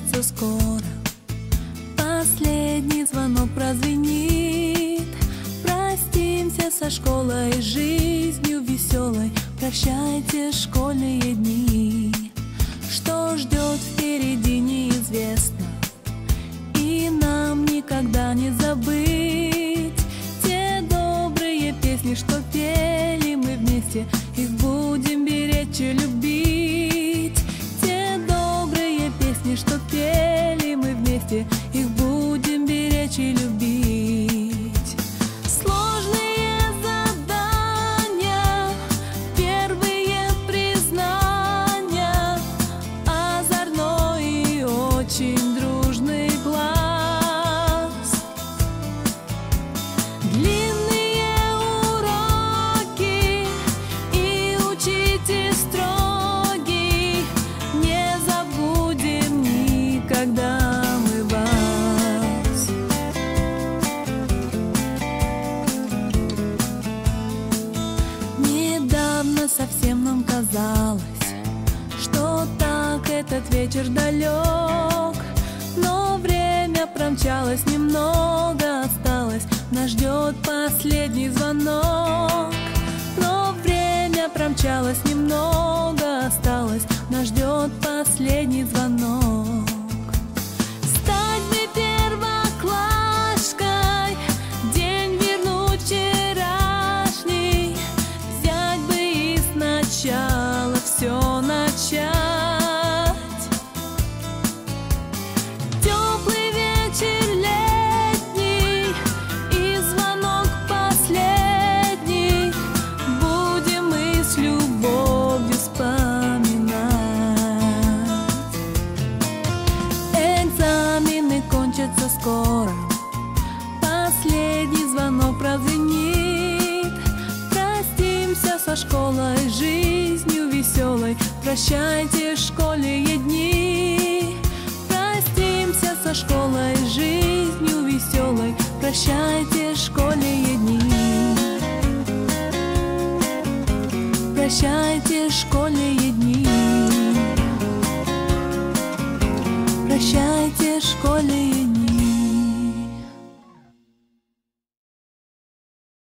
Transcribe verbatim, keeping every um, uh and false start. кончится скоро. Последний звонок прозвенит. Простимся со школой, жизнью веселой. Прощайте школьные дни. Что ждет впереди, неизвестно, и нам никогда не забыть те добрые песни, что пели мы вместе. Их будем беречь и любить. Те добрые песни, что пели мы вместе. Их будем беречь и любить. Сложные задания, первые признания, озорной и очень дружный класс. Длинные уроки и учитель строгий. Не забудем никогда. Совсем нам казалось, что так этот вечер далек, но время промчалось, немного осталось, нас ждет последний звонок. Но время промчалось, немного осталось, нас ждет последний звонок. Стать бы первоклашкой, день вернуть вчерашний, взять бы и сначала все начать. Теплый вечер летний и звонок последний. Будем мы с любовью вспоминать. Экзамены кончатся скоро. Последний звонок прозвенит. Простимся со школой, жизнью веселой. Прощайте школьные дни. Простимся со школой, жизнью веселой. Прощайте школьные дни. Прощайте школьные дни. Прощайте школьные дни.